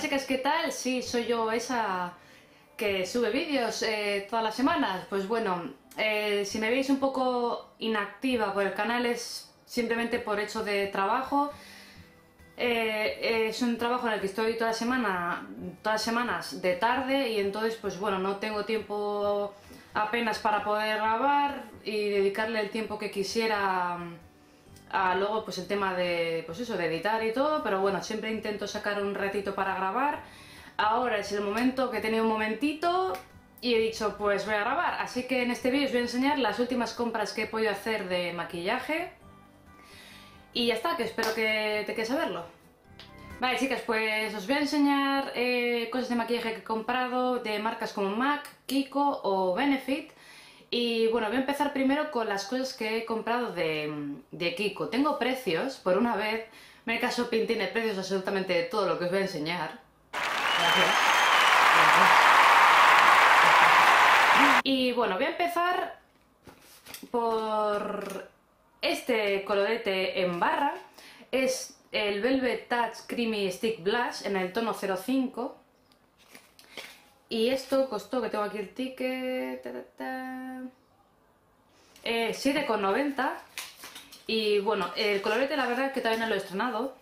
chicas, ¿qué tal? Sí, soy yo esa que sube vídeos todas las semanas. Pues bueno, si me veis un poco inactiva por el canal es simplemente por hecho de trabajo. Es un trabajo en el que estoy todas las semanas de tarde y entonces pues bueno, no tengo tiempo apenas para poder grabar y dedicarle el tiempo que quisiera a luego pues el tema de, pues eso, de editar y todo, pero bueno, siempre intento sacar un ratito para grabar. Ahora es el momento que he tenido un momentito y he dicho pues voy a grabar, así que en este vídeo os voy a enseñar las últimas compras que he podido hacer de maquillaje. Y ya está, que espero que te quedes saberlo. Vale chicas, pues os voy a enseñar cosas de maquillaje que he comprado de marcas como MAC, Kiko o Benefit. Y bueno, voy a empezar primero con las cosas que he comprado de Kiko. Tengo precios, por una vez. Merca Shopping tiene precios absolutamente de todo lo que os voy a enseñar. Gracias. Y bueno, voy a empezar por... este colorete en barra es el Velvet Touch Creamy Stick Blush en el tono 05. Y esto costó, que tengo aquí el ticket, 7,90. Y bueno, el colorete la verdad es que todavía no lo he estrenado.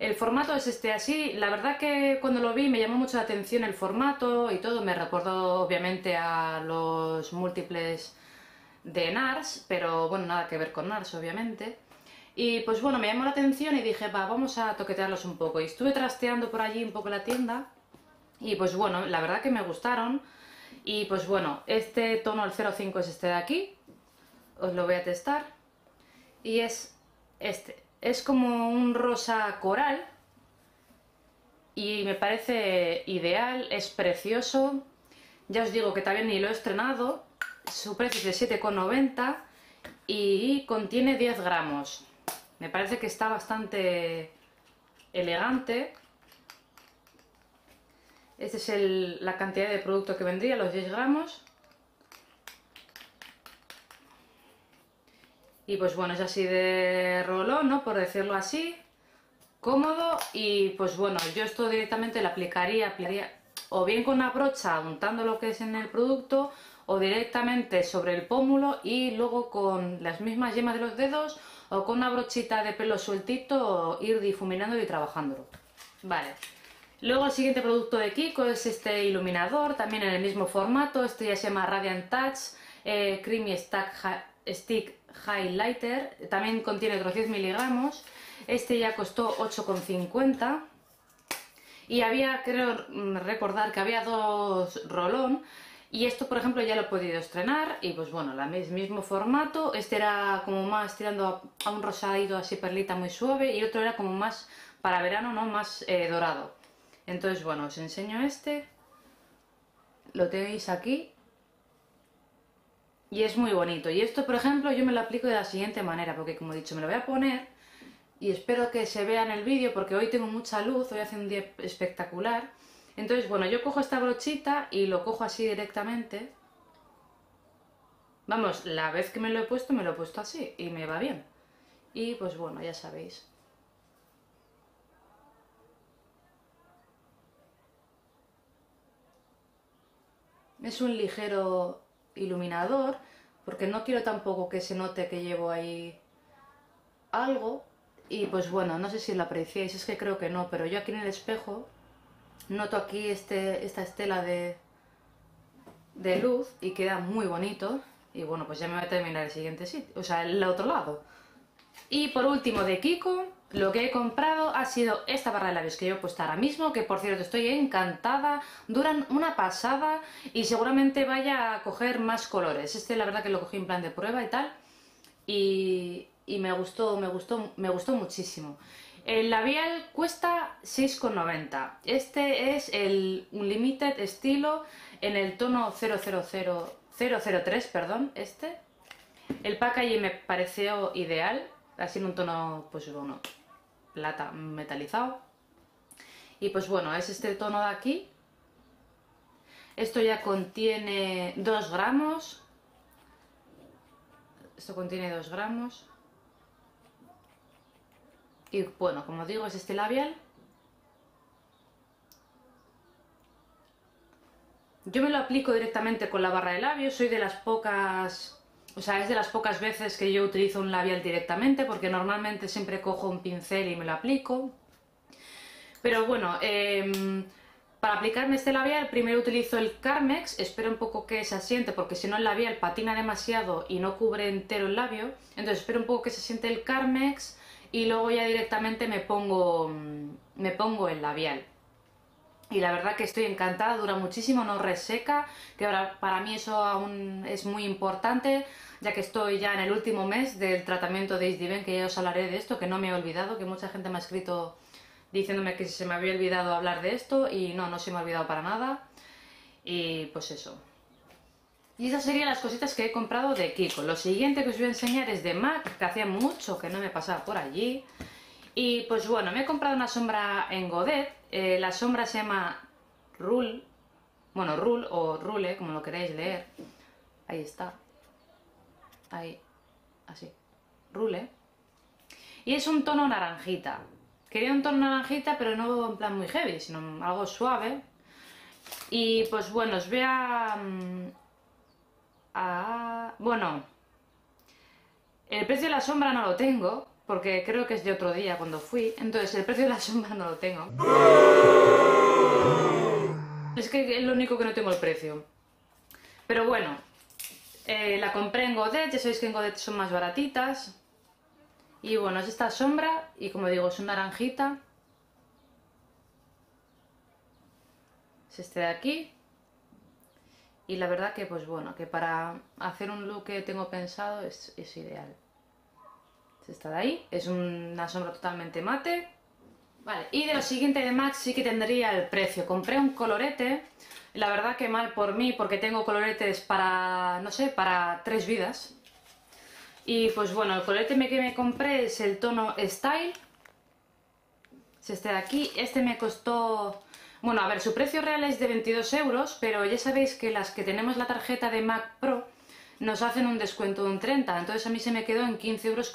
El formato es este así. La verdad que cuando lo vi me llamó mucho la atención el formato y todo. Me recordó obviamente a los múltiples de NARS, pero bueno, nada que ver con NARS obviamente. Y pues bueno, me llamó la atención y dije, va, vamos a toquetearlos un poco. Y estuve trasteando por allí un poco la tienda y pues bueno, la verdad que me gustaron. Y pues bueno, este tono, el 05, es este de aquí. Os lo voy a testar. Y es este. Es como un rosa coral y me parece ideal, es precioso. Ya os digo que también ni lo he estrenado. Su precio es de 7,90 y contiene 10 gramos. Me parece que está bastante elegante. Esta es la cantidad de producto que vendría, los 10 gramos. Y pues bueno, es así de rolón, ¿no? Por decirlo así. Cómodo y pues bueno, yo esto directamente lo aplicaría o bien con una brocha untando lo que es en el producto, o directamente sobre el pómulo y luego con las mismas yemas de los dedos o con una brochita de pelo sueltito ir difuminándolo y trabajándolo. Vale. Luego el siguiente producto de Kiko es este iluminador, también en el mismo formato. Este ya se llama Radiant Touch Creamy Stick Highlighter. También contiene otros 10 miligramos. Este ya costó 8,50. Y había, creo recordar que había dos rolón. Y esto, por ejemplo, ya lo he podido estrenar y pues bueno, el mismo formato. Este era como más tirando a un rosadito así perlita muy suave y otro era como más para verano, ¿no? Más dorado. Entonces, bueno, os enseño este. Lo tenéis aquí. Y es muy bonito. Y esto, por ejemplo, yo me lo aplico de la siguiente manera porque, como he dicho, me lo voy a poner y espero que se vea en el vídeo porque hoy tengo mucha luz, hoy hace un día espectacular. Entonces, bueno, yo cojo esta brochita y lo cojo así directamente. Vamos, la vez que me lo he puesto así y me va bien. Y pues bueno, ya sabéis. Es un ligero iluminador, porque no quiero tampoco que se note que llevo ahí algo. Y pues bueno, no sé si lo apreciáis, es que creo que no, pero yo aquí en el espejo... noto aquí esta estela de luz y queda muy bonito. Y bueno, pues ya me voy a terminar el siguiente sitio, o sea, el otro lado. Y por último de Kiko, lo que he comprado ha sido esta barra de labios que yo he puesto ahora mismo, que por cierto estoy encantada, duran una pasada y seguramente vaya a coger más colores. Este la verdad que lo cogí en plan de prueba y tal, y me gustó muchísimo. El labial cuesta 6,90. Este es el Unlimited estilo en el tono 003, perdón, este. El packaging me pareció ideal, así en un tono, pues bueno, plata metalizado. Y pues bueno, es este tono de aquí. Esto ya contiene 2 gramos. Esto contiene 2 gramos. Y bueno, como digo, es este labial. Yo me lo aplico directamente con la barra de labios, soy de las pocas, o sea, es de las pocas veces que yo utilizo un labial directamente, porque normalmente siempre cojo un pincel y me lo aplico. Pero bueno, para aplicarme este labial primero utilizo el Carmex, espero un poco que se asiente, porque si no el labial patina demasiado y no cubre entero el labio, entonces espero un poco que se asiente el Carmex y luego ya directamente me pongo el labial. Y la verdad que estoy encantada, dura muchísimo, no reseca, que para mí eso aún es muy importante, ya que estoy ya en el último mes del tratamiento de Isdin, que ya os hablaré de esto, que no me he olvidado, que mucha gente me ha escrito diciéndome que se me había olvidado hablar de esto, y no, no se me ha olvidado para nada, y pues eso. Y esas serían las cositas que he comprado de Kiko. Lo siguiente que os voy a enseñar es de MAC, que hacía mucho que no me pasaba por allí. Y pues bueno, me he comprado una sombra en Godet, la sombra se llama Rule, bueno, Rule o Rule, como lo queréis leer, ahí está, ahí, así, Rule, y es un tono naranjita. Quería un tono naranjita, pero no en plan muy heavy, sino algo suave. Y pues bueno, os voy a... Bueno, el precio de la sombra no lo tengo, porque creo que es de otro día cuando fui, entonces el precio de la sombra no lo tengo. Es que es lo único que no tengo el precio. Pero bueno, la compré en Godet, ya sabéis que en Godet son más baratitas. Y bueno, es esta sombra, y como digo, es una naranjita. Es este de aquí. Y la verdad que pues bueno, que para hacer un look que tengo pensado es ideal. Esta de ahí, es una sombra totalmente mate. Vale, y de lo siguiente de MAC sí que tendría el precio. Compré un colorete, la verdad que mal por mí, porque tengo coloretes para, no sé, para 3 vidas. Y pues bueno, el colorete que me compré es el tono Style. Es este de aquí, este me costó... Bueno, a ver, su precio real es de 22 euros, pero ya sabéis que las que tenemos la tarjeta de MAC Pro nos hacen un descuento de un 30, entonces a mí se me quedó en 15,40 euros,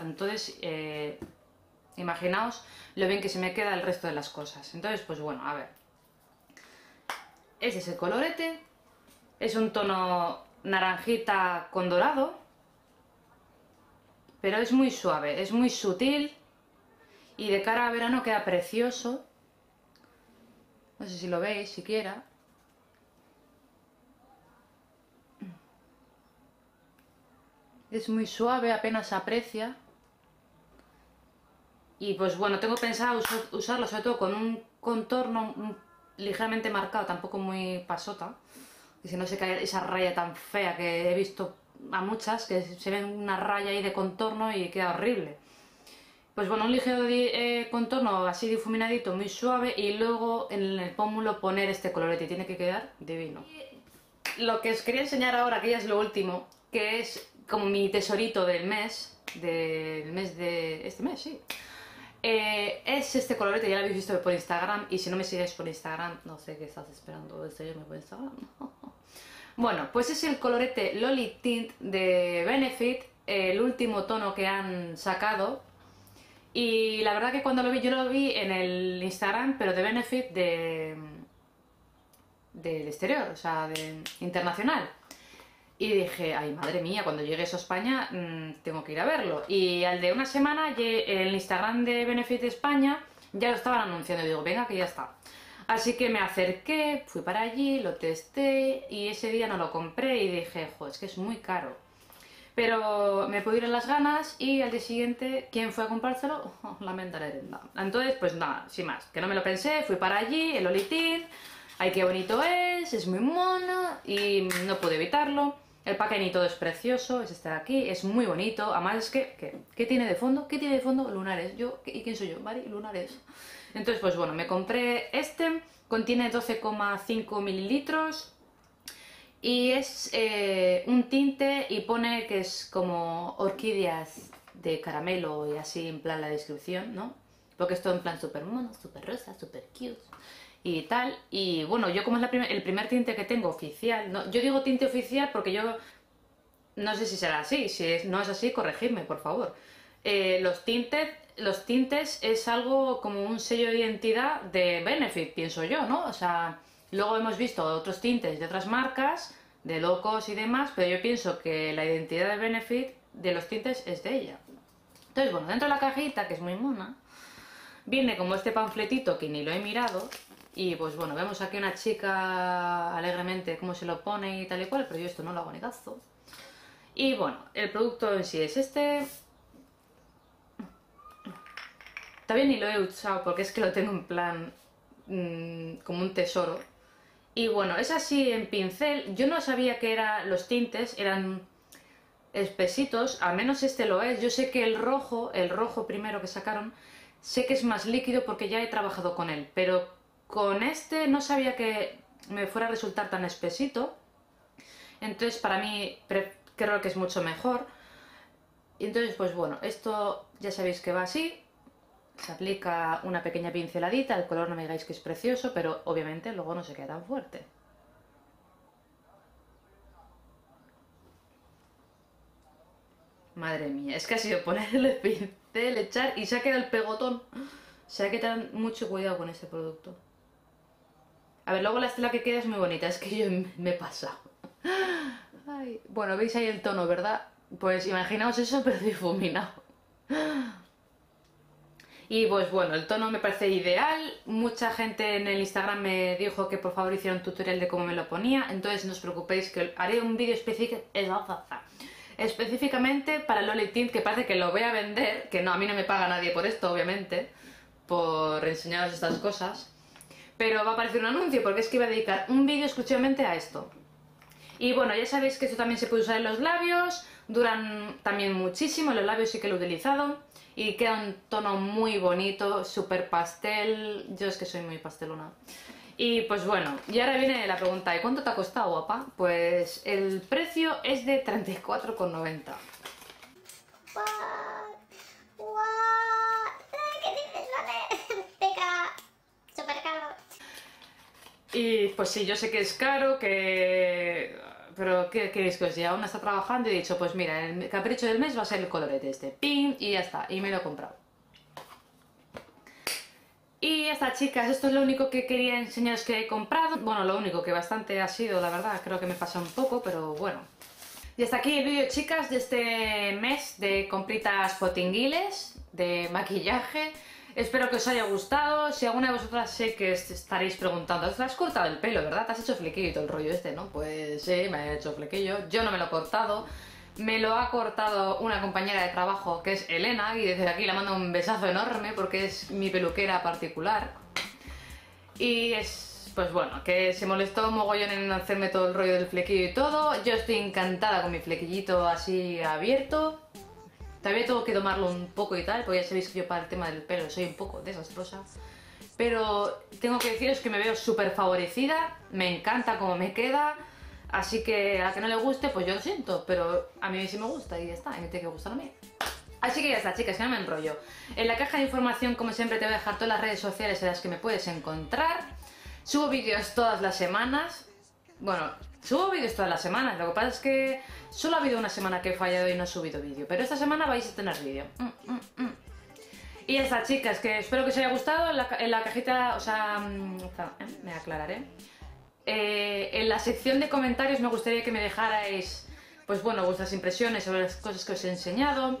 entonces imaginaos lo bien que se me queda el resto de las cosas. Entonces pues bueno, a ver, este es el colorete, es un tono naranjita con dorado, pero es muy suave, es muy sutil y de cara a verano queda precioso, no sé si lo veis siquiera. Es muy suave, apenas se aprecia. Y pues bueno, tengo pensado usarlo sobre todo con un contorno ligeramente marcado, tampoco muy pasota. Que si no se cae esa raya tan fea que he visto a muchas, que se ven una raya ahí de contorno y queda horrible. Pues bueno, un ligero contorno así difuminadito, muy suave, y luego en el pómulo poner este colorete. Tiene que quedar divino. Y lo que os quería enseñar ahora, que ya es lo último, que es... como mi tesorito de este mes, sí. Es este colorete, ya lo habéis visto por Instagram, y si no me sigues por Instagram, no sé qué estás esperando, seguirme por Instagram. Bueno, pues es el colorete Loli Tint de Benefit, el último tono que han sacado. Y la verdad que cuando lo vi, yo lo vi en el Instagram, pero de Benefit del exterior, o sea, de internacional. Y dije, ay madre mía, cuando llegue eso a España tengo que ir a verlo. Y al de una semana el Instagram de Benefit de España ya lo estaban anunciando, y digo, venga que ya está. Así que me acerqué, fui para allí, lo testé, y ese día no lo compré y dije, jo, es que es muy caro. Pero me pudieron las ganas, y al día siguiente, ¿quién fue a comprárselo? Oh, lamentar herenda. Entonces, pues nada, sin más, que no me lo pensé, fui para allí, el Olitín, ay qué bonito es muy mono, y no pude evitarlo. El packaging y todo es precioso, es este de aquí, es muy bonito. Además es que, ¿qué tiene de fondo? ¿Qué tiene de fondo? Lunares. Yo, ¿y quién soy yo? Mari, lunares. Entonces, pues bueno, me compré este, contiene 12,5 mililitros y es un tinte, y pone que es como orquídeas de caramelo y así, en plan la descripción, ¿no? Porque es todo en plan súper mono, súper rosa, súper cute y tal. Y bueno, yo como es el primer tinte que tengo oficial, no, yo digo tinte oficial porque yo no sé si será así, no es así, corregidme por favor. Los tintes es algo como un sello de identidad de Benefit, pienso yo, ¿no? O sea, Luego hemos visto otros tintes de otras marcas, de locos y demás, pero yo pienso que la identidad de Benefit de los tintes es de ella. Entonces, bueno, dentro de la cajita, que es muy mona, viene como este panfletito que ni lo he mirado. Y pues bueno, vemos aquí una chica alegremente cómo se lo pone y tal y cual, pero yo esto no lo hago ni caso. Y bueno, el producto en sí es este. También ni lo he usado porque es que lo tengo en plan como un tesoro. Y bueno, es así en pincel. Yo no sabía que eran los tintes, eran espesitos, al menos este lo es. Yo sé que el rojo primero que sacaron, sé que es más líquido porque ya he trabajado con él, pero con este no sabía que me fuera a resultar tan espesito. Entonces para mí creo que es mucho mejor. Y entonces pues bueno, esto ya sabéis que va así. Se aplica una pequeña pinceladita, el color no me digáis que es precioso, pero obviamente luego no se queda tan fuerte. Madre mía, es que ha sido ponerle pincel, echar y se ha quedado el pegotón. Se ha quedado mucho cuidado con este producto. A ver, luego la estela que queda es muy bonita, es que yo me he pasado. Ay, bueno, veis ahí el tono, ¿verdad? Pues imaginaos eso, pero difuminado. Y pues bueno, el tono me parece ideal. Mucha gente en el Instagram me dijo que por favor hiciera un tutorial de cómo me lo ponía. Entonces no os preocupéis que haré un vídeo específicamente para Loli Tint, que parece que lo voy a vender. Que no, a mí no me paga nadie por esto, obviamente, por enseñaros estas cosas. Pero va a aparecer un anuncio porque es que iba a dedicar un vídeo exclusivamente a esto. Y bueno, ya sabéis que esto también se puede usar en los labios. Duran también muchísimo, los labios sí que lo he utilizado. Y queda un tono muy bonito, súper pastel. Yo es que soy muy pastelona. Y pues bueno, y ahora viene la pregunta, ¿y cuánto te ha costado, guapa? Pues el precio es de 34,90. ¿Qué dices, vale? Venga, súper caro. Y pues sí, yo sé que es caro, que... Pero ¿qué queréis que os diga? Aún está trabajando y he dicho, pues mira, el capricho del mes va a ser el colorete este, pin, y ya está, y me lo he comprado. Y ya está, chicas, esto es lo único que quería enseñaros que he comprado. Bueno, lo único que bastante ha sido, la verdad, creo que me pasa un poco, pero bueno. Y hasta aquí el vídeo, chicas, de este mes de compritas potinguiles, de maquillaje. Espero que os haya gustado. Si alguna de vosotras, sé que estaréis preguntando, ¿te has cortado el pelo, verdad? ¿Te has hecho flequillo y todo el rollo este, no? Pues sí, me he hecho flequillo. Yo no me lo he cortado. Me lo ha cortado una compañera de trabajo que es Elena, y desde aquí la mando un besazo enorme porque es mi peluquera particular. Y es, pues bueno, que se molestó mogollón en hacerme todo el rollo del flequillo y todo. Yo estoy encantada con mi flequillito así abierto. Todavía tengo que tomarlo un poco y tal, porque ya sabéis que yo para el tema del pelo soy un poco desastrosa. Pero tengo que deciros que me veo súper favorecida, me encanta cómo me queda. Así que a la que no le guste, pues yo lo siento, pero a mí sí me gusta y ya está, y me tiene que gustar a mí. Así que ya está, chicas, que no me enrollo. En la caja de información, como siempre, te voy a dejar todas las redes sociales en las que me puedes encontrar. Subo vídeos todas las semanas. Bueno, subo vídeos todas las semanas, lo que pasa es que solo ha habido una semana que he fallado y no he subido vídeo, pero esta semana vais a tener vídeo. Y ya está, chicas, que espero que os haya gustado. En la cajita, o sea, me aclararé. En la sección de comentarios me gustaría que me dejarais, pues bueno, vuestras impresiones sobre las cosas que os he enseñado.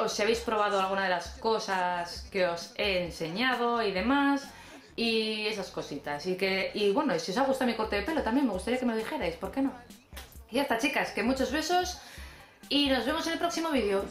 O si habéis probado alguna de las cosas que os he enseñado y demás. Y esas cositas. Y bueno, si os ha gustado mi corte de pelo también me gustaría que me lo dijerais, ¿por qué no? Y ya está, chicas, que muchos besos y nos vemos en el próximo vídeo.